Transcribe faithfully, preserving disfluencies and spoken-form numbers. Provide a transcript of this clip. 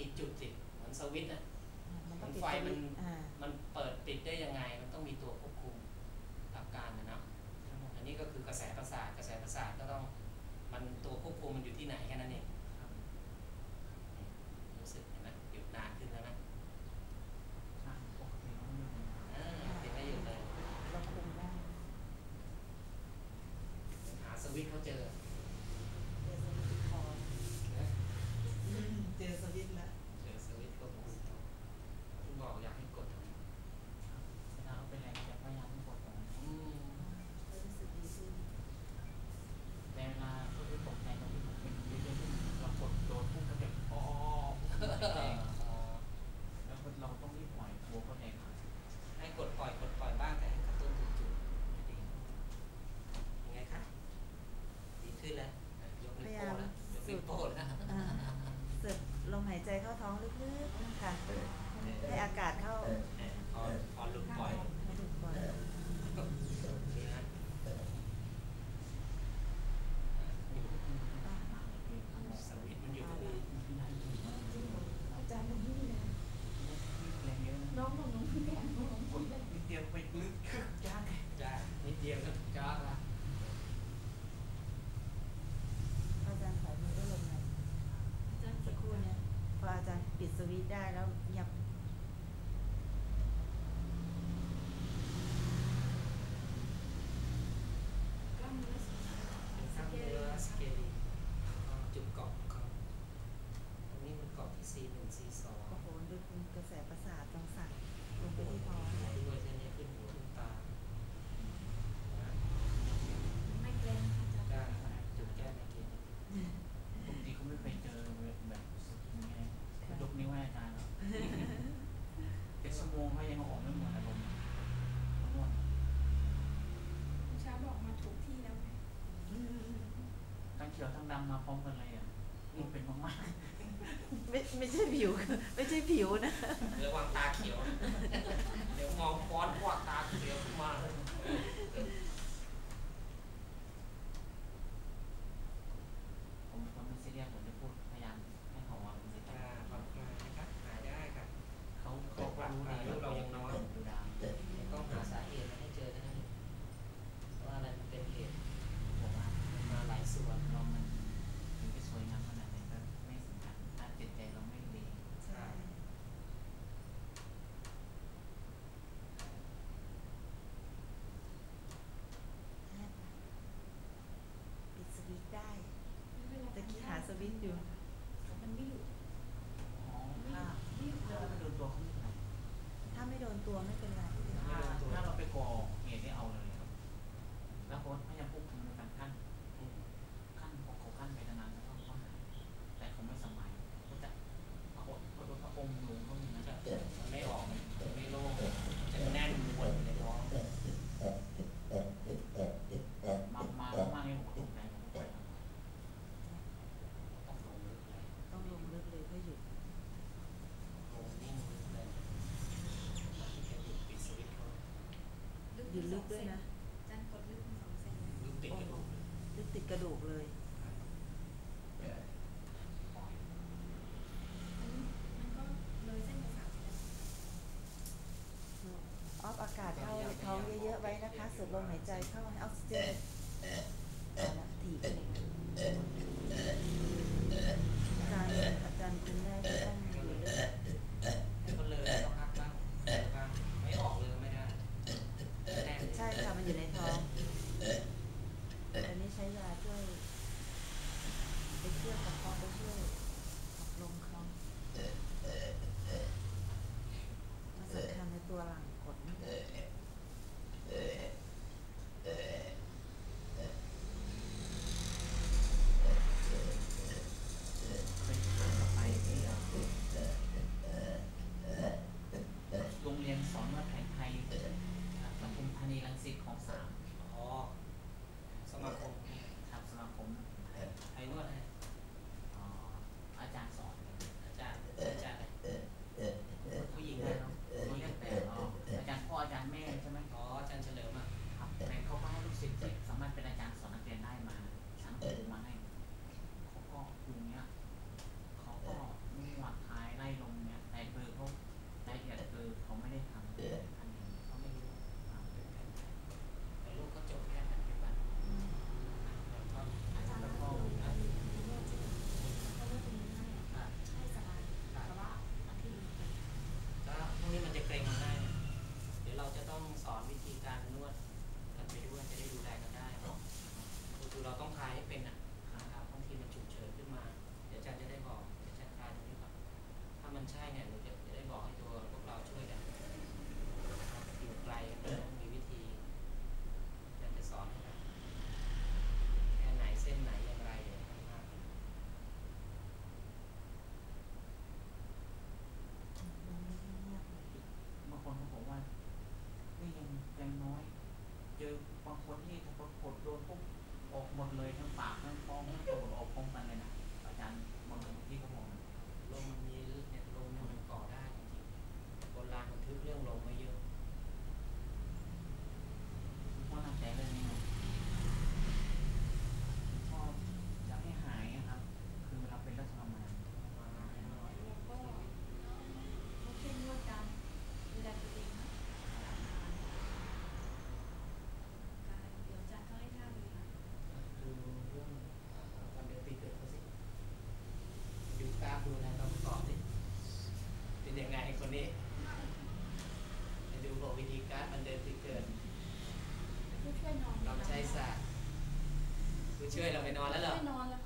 มีจุดสิเหมือนสวิตช์นะไฟมันมันเปิดปิดได้ยังไงมันต้องมีตัวควบคุมหลักการนะเนาะอันนี้ก็คือกระแสประสาทกระแสประสาทก็ต้องมันตัวควบคุมมันอยู่ที่ไหนแค่นั้นเองรู้สึกเห็นไหมหยุดนานขึ้นแล้วนะเป็นได้อยู่เลยเราคุมได้หาสวิตช์เขาเจอเจอสวิตช์แล้วเจอสวิตช์ก็คงคุณบอกอยากให้กดเราเป็นอะไรจะพยายามกดตรงนี้รู้สึกดีขึ้นแต่เวลาเขาไปกดในตรงนี้มันเป็นเยอะๆเรากดโดนพุ่งกระเด็นอ๋อแล้วเราต้องรีบปล่อยตัวเขาเองให้กดปล่อยกดปล่อยบ้างแต่ให้กระตุ้นจุดๆดียังไงคะดีขึ้นแล้วยกนิ้วโป้แล้วยกนิ้วโป้แล้วสึกลมหายใจเข้าท้องลึกๆนะคะให้อากาศเข้าพอพอหลุดปล่อยหลุดปล่อยนี่นะสวิตมันอยู่ที่อาจารย์มันนี่นะน้องของน้องพี่แดงน้องของผมนิดเดียวไปลึกจ้าจ้านิดเดียวจ้าละอาจารย์สายมือก็ลงนะสักครู่เนี่ยพออาจารย์ปิดสวิตช์ได้แล้วหยับกล้ามเนื้อสเกลสเกลจุดเกาะของตรงนี้มันเกาะที่ซีหนึ่งซีสองโอ้โหดูกระแสประสาทตรงสั่นลงไปที่คอด้วยเช่นนี้ขึ้นหัวขึ้นตาไม่เกร็งค่ะอาจารย์จุดแก้ไม่เกร็งปกติเขาไม่ไปเจอแบบยังไงยกนิ้วให้อาจารย์เจ็ดชั่วโมงเขายังมาออกไม่หมดอารมณ์ทั้งหมดคุณช้าบอกมาถูกที่แล้วไงทั้งเขียวทั้งดำมาพร้อมกันเลยอ่ะมันเป็นมากๆไม่ไม่ใช่ผิวไม่ใช่ผิวนะระวังตาเขียวเดี๋ยวมองฟ้อนพวกตาเขียวขึ้นมาผมผมเป็นซีเรียสผมจะพูดพยายามให้เขาว่าเป็นซีเรียสความกล้านะครับหายได้ค่ะเขาเขาปรับอายุเรายังน้อยดูดามต้องหาสาเหตุมาให้เจอได้ว่าอะไรมันเป็นเหตุผมว่ามาหลายส่วนเรามันถึงจะสวยงามขนาดไหนก็ไม่สำคัญถ้าจิตใจเราไม่ดีใช่ปิดสวิตช์ได้ตะกี้หาสวิตช์อยู่มันไม่อยู่อ๋อไม่อยู่ถ้าไม่โดนตัวเขาไม่เป็นไรถ้าไม่โดนตัวไม่เป็นไรถ้าเราไปก่อเหตุได้เอาเลยครับแล้วคนพยายามควบคุมในการขั้นขั้นของเขาขั้นไปนานๆแล้วก็หายแต่เขาไม่สมัยก็จะพระอดพระอดพระองค์ลงก็มีนะมันไม่ออกมันไม่โล่งจะแน่นปวดในท้องมากมากมากในหัวตกใจต้องลงลึกเลยเพื่อหยุดลงนิ่งเลยที่จะหยุดปิดสวิตช์เขาหยุดลึกด้วยนะจันกดลึกสองเซนลึกติดกระดูกลึกติดกระดูกเลยมันก็เลยเส้นประสาทออฟอากาศเข้าท้องเยอะๆไว้นะคะสูดลมหายใจเข้าให้ออกซิเจนถีบอาจารย์คุณได้ก็ต้องอยู่ด้วยแต่ก็เลยต้องพักบ้างบ้างไม่ออกเลยไม่ได้ใช่ค่ะมันอยู่ในท้องอันนี้ใช้ยาช่วยไปช่วยกระเพาะไปช่วยขับลมเขามาสำคัญในตัวหลังกดนี่ ตัวนี้ดูบอกวิธีการมันเดินที่เกิดผู้ช่วยนอนเราใช้ศาสตร์ผู้ช่วยเราไปนอนแล้วเหรอ